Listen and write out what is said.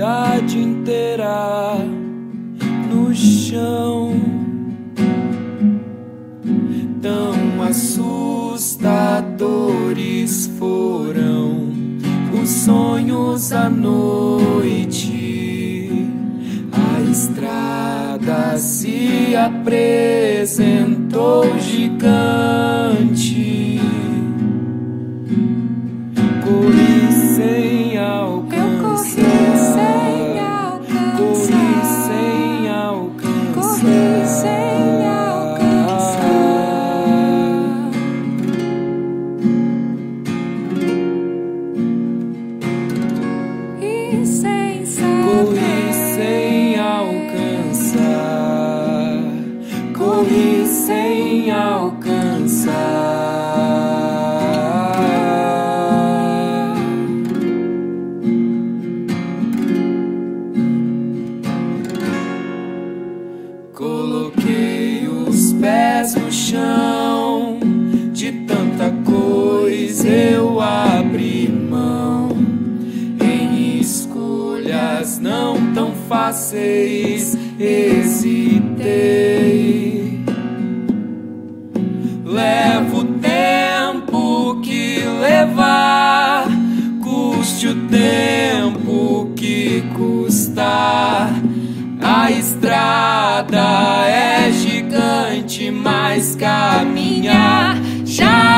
cidade inteira no chão. Tão assustadores foram os sonhos à noite. A estrada se apresentou gigante. Hesitei. Levo o tempo que levar, custe o tempo que custar. A estrada é gigante, mas caminhar já